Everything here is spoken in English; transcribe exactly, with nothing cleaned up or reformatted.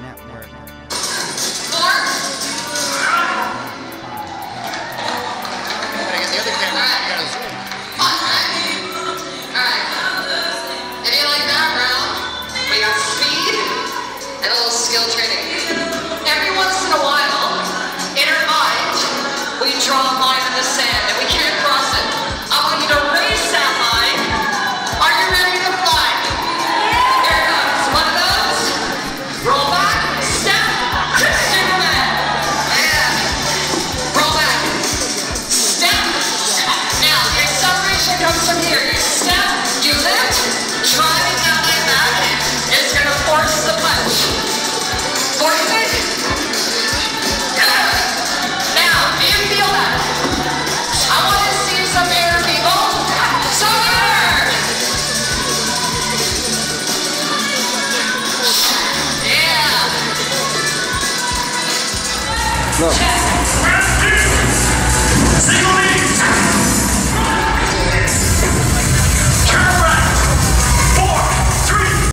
Network. Gotta get the other camera. You gotta zoom. Alright. If you like that round, we got speed and a little skill training. Every once in a while, in our mind, we draw a line in the sand and we can't cross it. I want you to race that line. Are you ready to fly? Here comes one of those. Roll back, step, Superman. Yeah. Roll back, step. Now, your separation comes from here. You step, you lift, driving out like that is going to force the punch. Force it. Look.